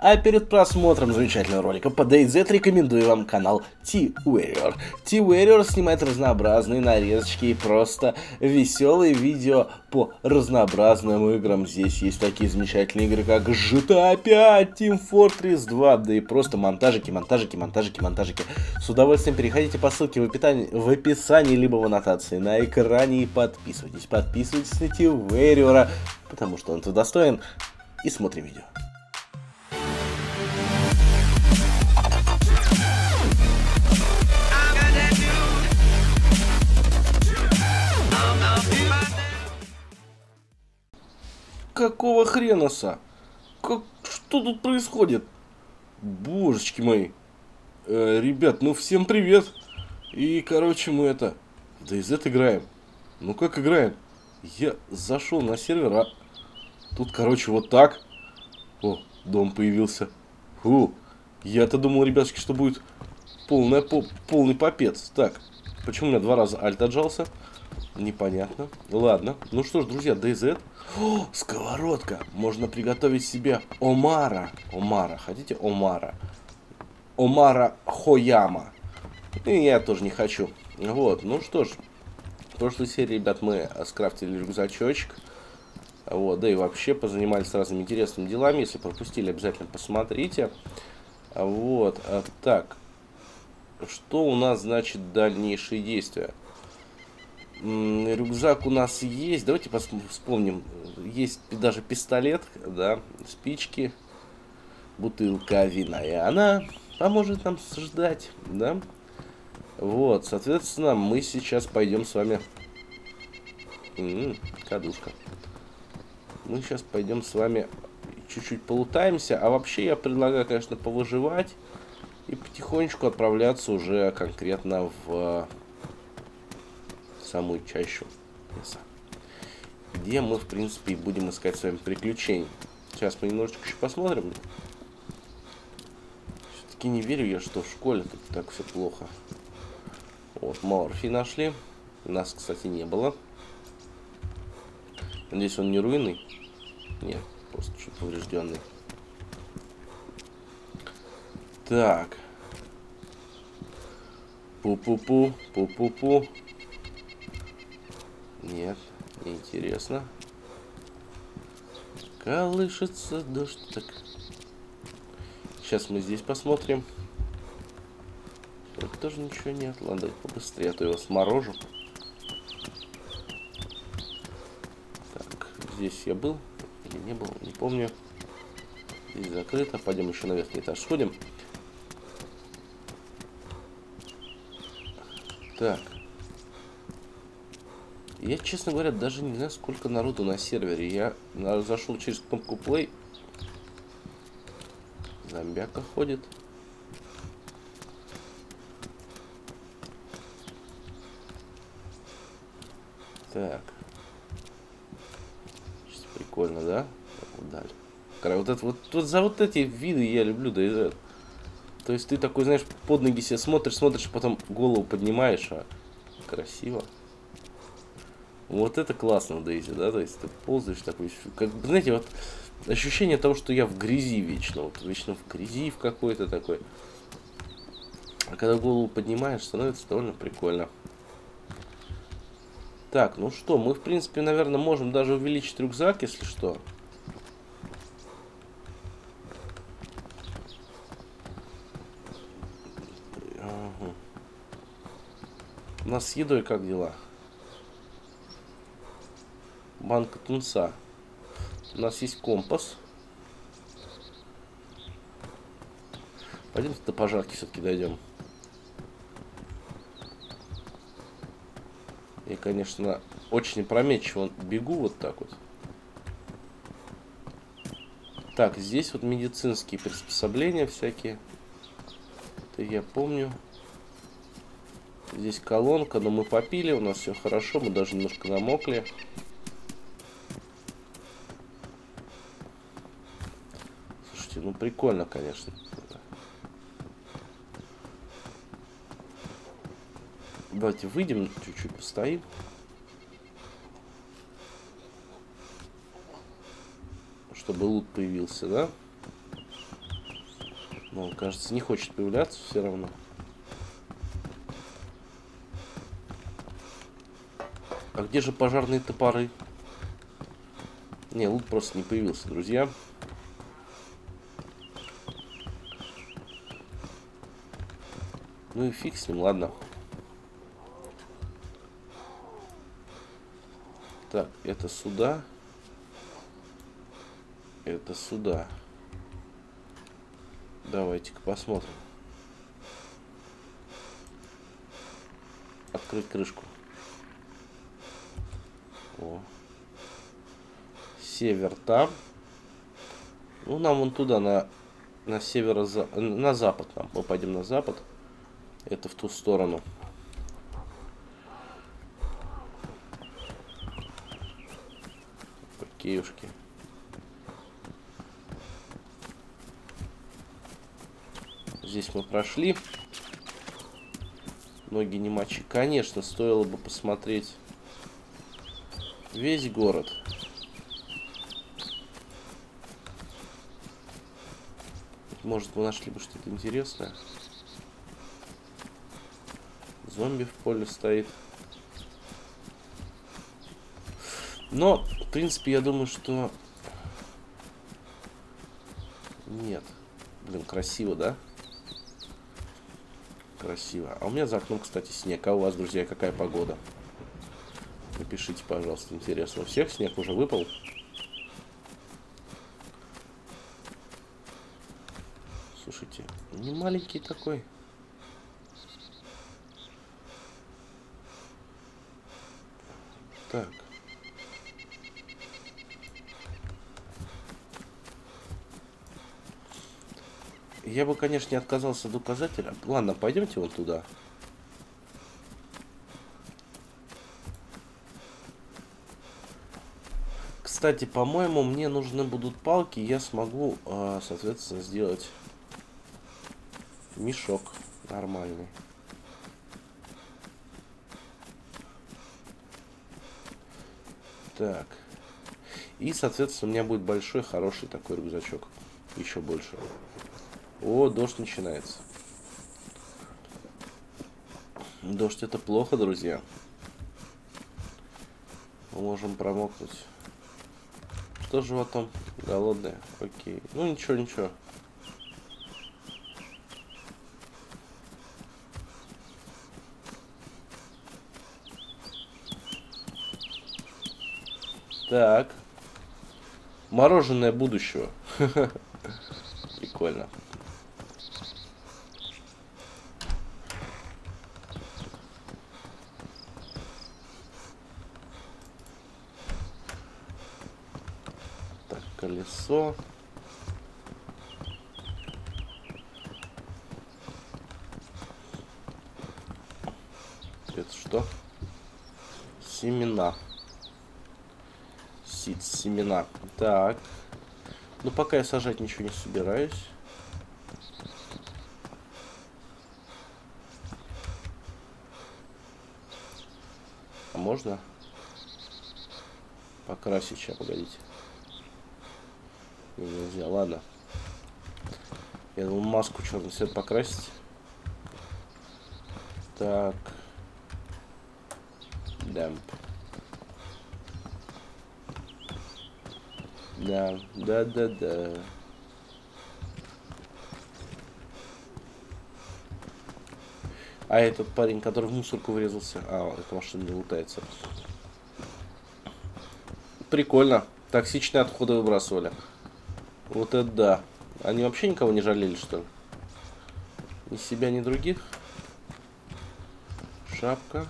А перед просмотром замечательного ролика по DayZ рекомендую вам канал T-Warrior. T-Warrior снимает разнообразные нарезочки и просто веселые видео по разнообразным играм. Здесь есть такие замечательные игры, как GTA 5, Team Fortress 2, да и просто монтажики. С удовольствием переходите по ссылке в описании, либо в аннотации на экране и подписывайтесь на T-Warrior, потому что он тут достоин, и смотрим видео. Какого хренаса? Что тут происходит? Божечки мои. Ребят, ну всем привет. И, короче, мы это... DayZ играем. Ну как играем? Я зашел на сервер, а... Тут, короче, вот так. О, дом появился. Фу. Я-то думал, ребятушки, что будет полный попец. Так, почему у меня два раза альт отжался? Непонятно. Ладно. Ну что ж, друзья, DayZ. О, сковородка. Можно приготовить себе омара. Хотите омара? Омара Хояма. И я тоже не хочу. Вот. Ну что ж. В прошлой серии, ребят, мы скрафтили рюкзачочек. Вот. Да и вообще позанимались разными интересными делами. Если пропустили, обязательно посмотрите. Вот. Так. Что у нас, значит, дальнейшие действия? Рюкзак у нас есть. Давайте вспомним. Есть даже пистолет, да, спички, бутылка вина. И она поможет нам ждать, да. Вот, соответственно, мы сейчас пойдем с вами... кадушка. Мы сейчас пойдем с вами чуть-чуть полутаемся. А вообще я предлагаю, конечно, повыживать и потихонечку отправляться уже конкретно в... самую чащу леса, где мы, в принципе, и будем искать с вами приключений. Сейчас мы немножечко еще посмотрим. Все-таки не верю я, что в школе тут так все плохо. Вот, морфий нашли. Нас, кстати, не было. Надеюсь, он не руинный. Нет, просто чуть поврежденный. Так. Пу-пу-пу. Нет, неинтересно. Колышется дождь. Так. Сейчас мы здесь посмотрим. Тут тоже ничего нет. Ладно, давайте побыстрее, а то его сморожу. Так, здесь я был или не был, не помню. Здесь закрыто. Пойдем еще на верхний этаж сходим. Так. Я, честно говоря, даже не знаю, сколько народу на сервере. Я зашел через кнопку play. Зомбяка ходит. Так. Прикольно, да? Далее. Вот эти виды я люблю, да, DayZ. То есть ты такой, знаешь, под ноги себе смотришь, потом голову поднимаешь, а красиво. Вот это классно, DayZ, да, то есть ты ползаешь такой, как, знаете, вот ощущение того, что я в грязи вечно, вот вечно в грязи в какой-то такой. А когда голову поднимаешь, становится довольно прикольно. Так, ну что, мы, в принципе, наверное, можем даже увеличить рюкзак, если что. Ага. У нас с едой как дела? Банка тунца. У нас есть компас. Пойдем до пожарки все-таки дойдем. Я, конечно, очень опрометчиво бегу вот так вот. Так, здесь вот медицинские приспособления всякие. Это я помню. Здесь колонка, но мы попили, у нас все хорошо, мы даже немножко намокли. Ну, прикольно, конечно. Давайте выйдем, чуть-чуть постоим. Чтобы лут появился, да? Но, кажется, не хочет появляться все равно. А где же пожарные топоры? Не, лут просто не появился, друзья. Ну и фиг с ним, ладно. Так, это сюда. Это сюда. Давайте-ка посмотрим. Открыть крышку. О. Север там. Ну, нам вон туда, на северо, на запад. Нам попадем на запад. Это в ту сторону. Окейушки. Здесь мы прошли. Ноги не мочи. Конечно, стоило бы посмотреть весь город. Может, мы нашли бы что-то интересное. Зомби в поле стоит. Но, в принципе, я думаю, что... Нет. Блин, красиво, да? Красиво. А у меня за окном, кстати, снег. А у вас, друзья, какая погода? Напишите, пожалуйста, интересно. У всех снег уже выпал? Слушайте, не маленький такой. Так. Я бы, конечно, не отказался от указателя. Ладно, пойдемте вот туда. Кстати, по-моему, мне нужны будут палки. Я смогу, соответственно, сделать мешок нормальный. Так. И, соответственно, у меня будет большой, хороший такой рюкзачок. Еще больше. О, дождь начинается. Дождь — это плохо, друзья. Мы можем промокнуть. Что животом? Голодные. Окей. Ну, ничего, ничего. Так. Мороженое будущего. Прикольно. Так, колесо. Это что? Семена. Семена. Так. Ну, пока я сажать ничего не собираюсь. А можно? Покрасить сейчас, погодите. Нельзя, ладно. Я думал, маску черный цвет покрасить. Так. Дамп. Да, да, да, да. А этот парень, который в мусорку врезался. А, эта машина не лутается. Прикольно. Токсичные отходы выбрасывали. Вот это да. Они вообще никого не жалели, что ли? Ни себя, ни других. Шапка.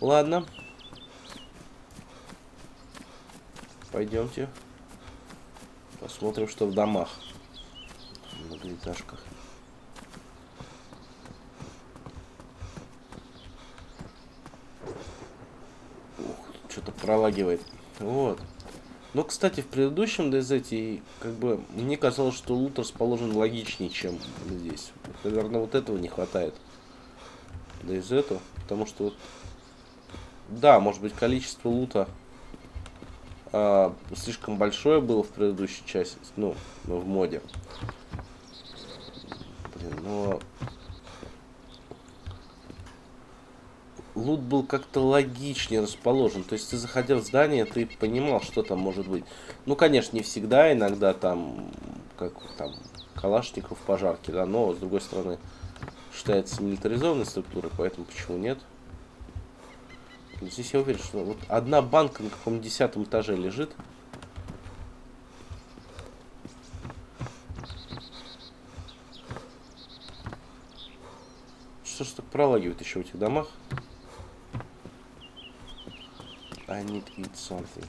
Ладно. Пойдемте. Посмотрим, что в домах. В многоэтажках. Ух, что-то пролагивает. Вот. Но, кстати, в предыдущем DayZ, как бы, мне казалось, что лут расположен логичнее, чем здесь. Наверное, вот этого не хватает. да из этого, потому что вот, да, может быть, количество лута слишком большое было в предыдущей части, ну, в моде. Блин, но лут был как-то логичнее расположен. То есть ты, заходя в здание, ты понимал, что там может быть. Ну, конечно, не всегда, иногда там, как там, калашников пожарки, да, но, с другой стороны, считается милитаризованной структурой, поэтому почему нет? Здесь я уверен, что вот одна банка на каком-то 10-м этаже лежит. Что ж так пролагивает еще в этих домах? I need to eat something.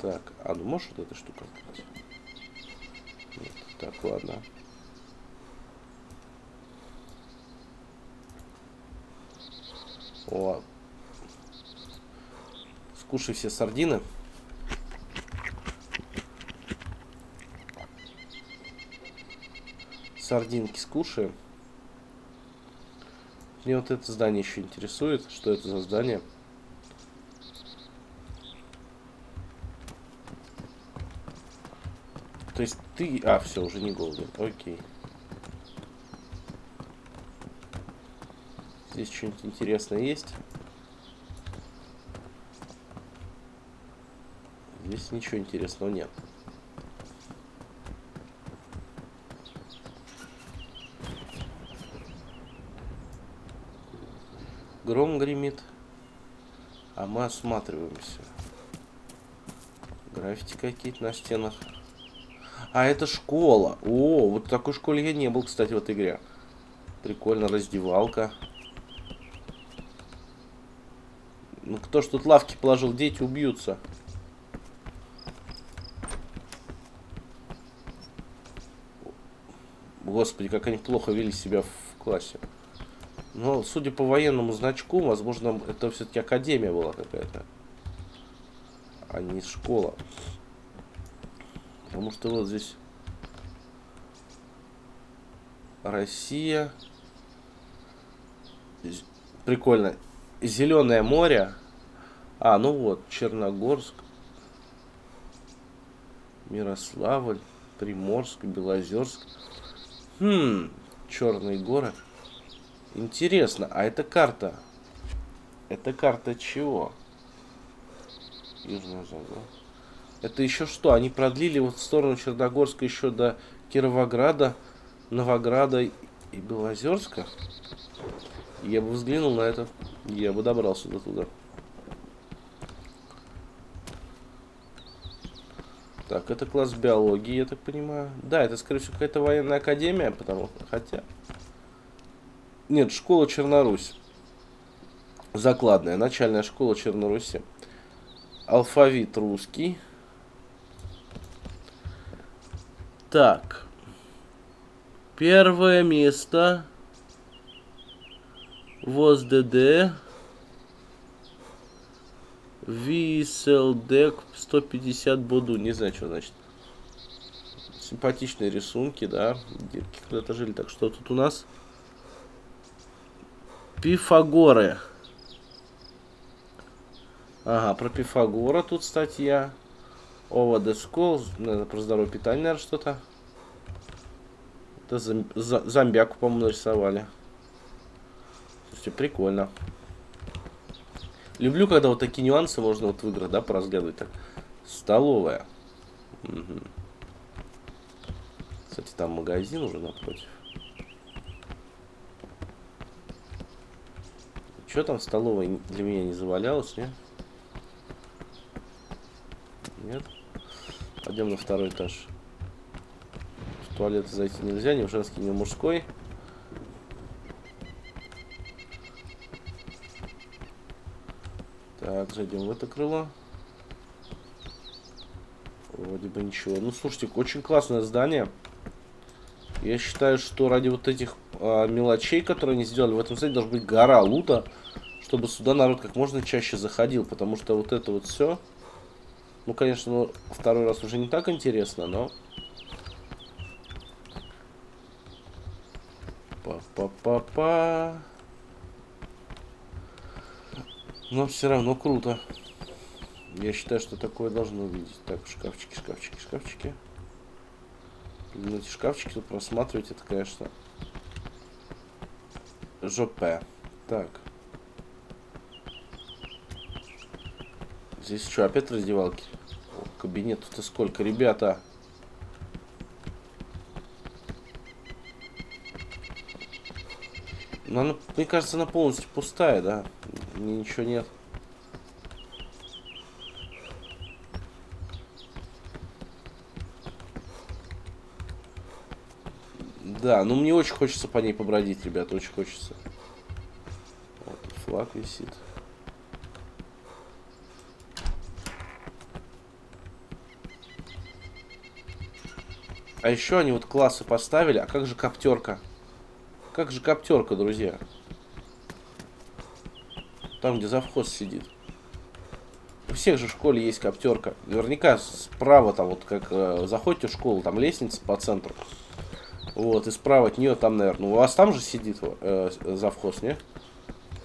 Так, а ну можешь вот эта штука? Нет, так, ладно. О, скушай все сардины. Сардинки скушаем. Мне вот это здание еще интересует. Что это за здание? То есть ты... А, все, уже не голоден. Окей. Здесь что-нибудь интересное есть? Здесь ничего интересного нет. Гром гремит, а мы осматриваемся. Граффити какие-то на стенах. А, это школа. О, вот в такой школе я не был, кстати, в этой игре. Прикольно, раздевалка. Ну, кто ж тут лавки положил, дети убьются. Господи, как они плохо вели себя в классе. Но, судя по военному значку, возможно, это все-таки академия была какая-то, а не школа. Потому что вот здесь Россия. Здесь прикольно. Зеленое море. А, ну вот, Черногорск, Мирославль, Приморск, Белозерск. Хм, Черные Горы. Интересно, а это карта? Это карта чего? Южная зона. Это еще что? Они продлили вот в сторону Черногорска еще до Кировограда, Новограда и Белозерска? Я бы взглянул на это. Я бы добрался до туда. Так, это класс биологии, я так понимаю. Да, это, скорее всего, какая-то военная академия, потому что... Хотя... Нет, школа Чернорусь. Закладная, начальная школа Черноруси. Алфавит русский. Так. Первое место... ВОЗДД, Виселдек 150 Буду. Не знаю, что значит. Симпатичные рисунки, да. Детки когда-то жили. Так, что тут у нас? Пифагоры. Ага, про Пифагора тут статья. Ова Дескол. Наверное, про здоровое питание, наверное, что-то. Это зомбяку, по-моему, нарисовали. Прикольно. Люблю, когда вот такие нюансы можно вот в играх, да, поразглядывать. Так. Столовая. Угу. Кстати, там магазин уже напротив. Что там в столовой для меня не завалялось, нет? Нет? Пойдем на второй этаж. В туалет зайти нельзя, ни в женский, ни в мужской. Так, зайдем в это крыло. Вроде бы ничего. Ну, слушайте, очень классное здание. Я считаю, что ради вот этих мелочей, которые они сделали, в этом здании должна быть гора лута, чтобы сюда народ как можно чаще заходил. Потому что вот это вот все... Ну, конечно, ну, второй раз уже не так интересно, но... Па-па-па-па. Но все равно круто. Я считаю, что такое должно видеть. Так, шкафчики, шкафчики, шкафчики. Ну, эти шкафчики тут просматривать, это, конечно, жопе. Так. Здесь что, опять раздевалки? О, кабинет тут и сколько, ребята. Но она, мне кажется, она полностью пустая, да? Ничего нет. Да, ну мне очень хочется по ней побродить, ребят, очень хочется. Вот тут флаг висит. А еще они вот классы поставили, а как же коптерка? Как же коптерка, друзья? Там, где завхоз сидит. У всех же в школе есть коптерка. Наверняка справа там, вот как заходите в школу, там лестница по центру. Вот, и справа от нее там, наверное, у вас там же сидит завхоз, не?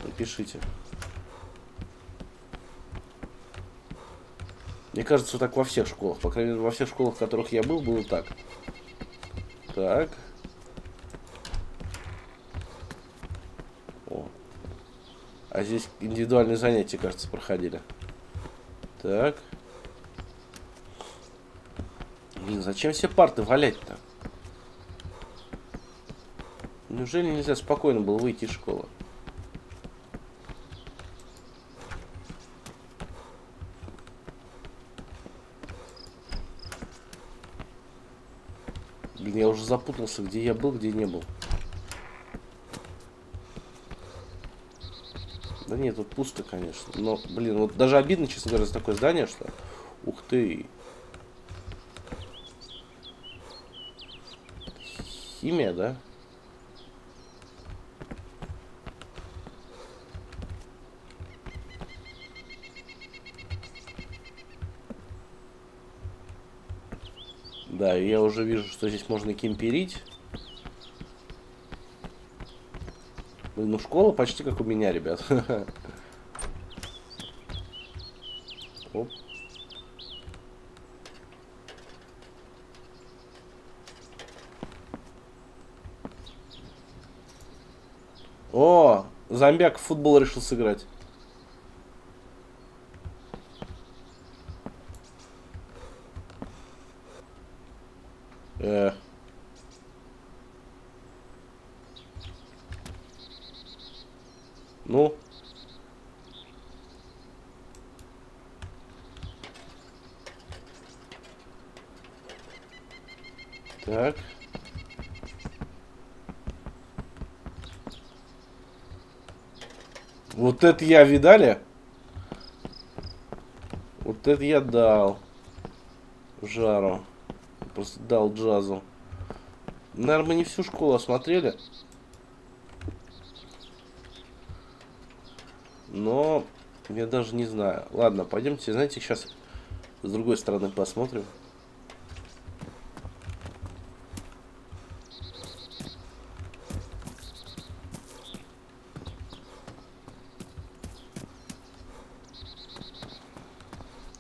Напишите. Мне кажется, вот так во всех школах. По крайней мере, во всех школах, в которых я был, было так. Так. О. А здесь индивидуальные занятия, кажется, проходили. Так. Блин, зачем все парты валять-то? Неужели нельзя спокойно было выйти из школы? Блин, я уже запутался, где я был, где не был. Да нет, тут пусто, конечно. Но, блин, вот даже обидно, честно говоря, за такое здание, что... Ух ты! Химия, да? Да, я уже вижу, что здесь можно кемперить. Блин, ну школа почти как у меня, ребят. Оп. О, зомбяк в футбол решил сыграть. Ну. Так. Вот это я, видали? Вот это я дал жару. Просто дал джазу. Наверное, мы не всю школу осмотрели. Но я даже не знаю. Ладно, пойдемте, знаете, сейчас с другой стороны посмотрим.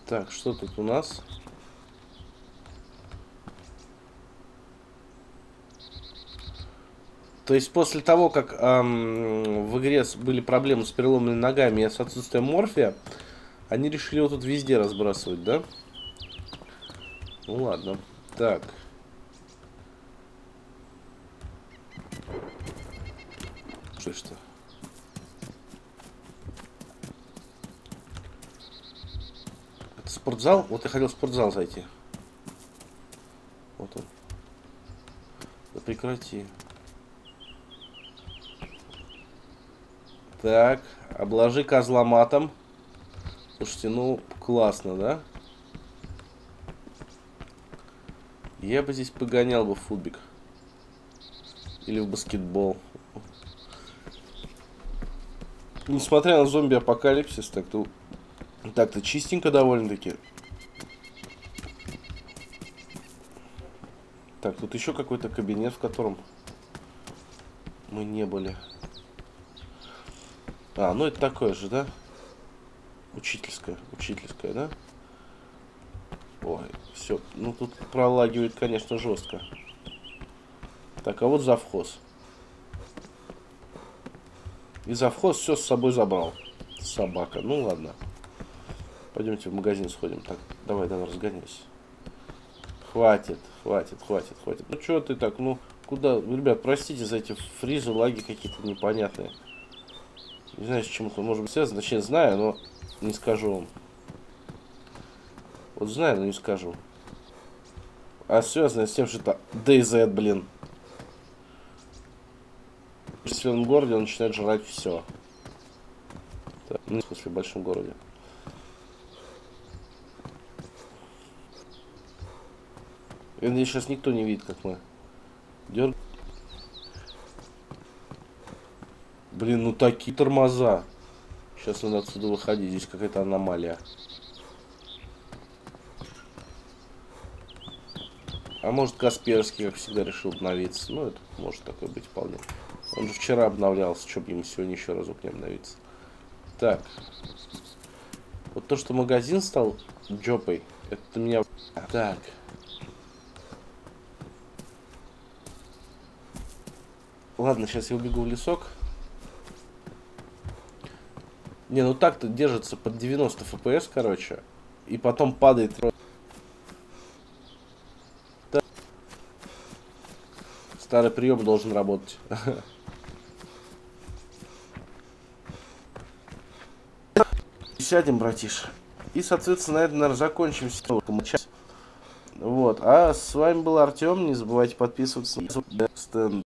Так, что тут у нас? То есть после того, как в игре были проблемы с переломными ногами и с отсутствием морфия, они решили его тут везде разбрасывать, да? Ну ладно. Так. Что? Это спортзал? Вот я хотел в спортзал зайти. Вот он. Да прекрати. Так, обложи козла матом. Слушайте, ну, классно, да? Я бы здесь погонял бы в футбик. Или в баскетбол. Несмотря на зомби-апокалипсис, так-то чистенько довольно-таки. Так, тут еще какой-то кабинет, в котором... мы не были. А, ну это такое же, да? Учительское, учительское, да? Ой, все, ну тут пролагивает, конечно, жестко. Так, а вот завхоз. И завхоз все с собой забрал. Собака, ну ладно. Пойдемте в магазин сходим. Так, давай, давай, разгоняйся. Хватит, хватит, хватит, хватит. Ну что ты так, ну куда? Ребят, простите за эти фризы, лаги какие-то непонятные. Не знаю, с чем это может быть связано. Значит, знаю, но не скажу вам. Вот знаю, но не скажу. А связано с тем, что это DayZ, блин. В своем городе он начинает жрать все. Так, ну, в смысле, в большом городе. И сейчас никто не видит, как мы дергаем. Блин, ну такие тормоза. Сейчас надо отсюда выходить. Здесь какая-то аномалия. А может, Касперский, как всегда, решил обновиться. Ну, это может такое быть вполне. Он же вчера обновлялся. Чё бы ему сегодня еще разок не обновиться. Так. Вот то, что магазин стал джопой, это меня... Так. Ладно, сейчас я убегу в лесок. Не, ну так-то держится под 90 FPS, короче. И потом падает. Да. Старый прием должен работать. Сядем, братиш. И, соответственно, на этом, наверное, закончим. Вот. А с вами был Артем. Не забывайте подписываться на DayZ Standalone.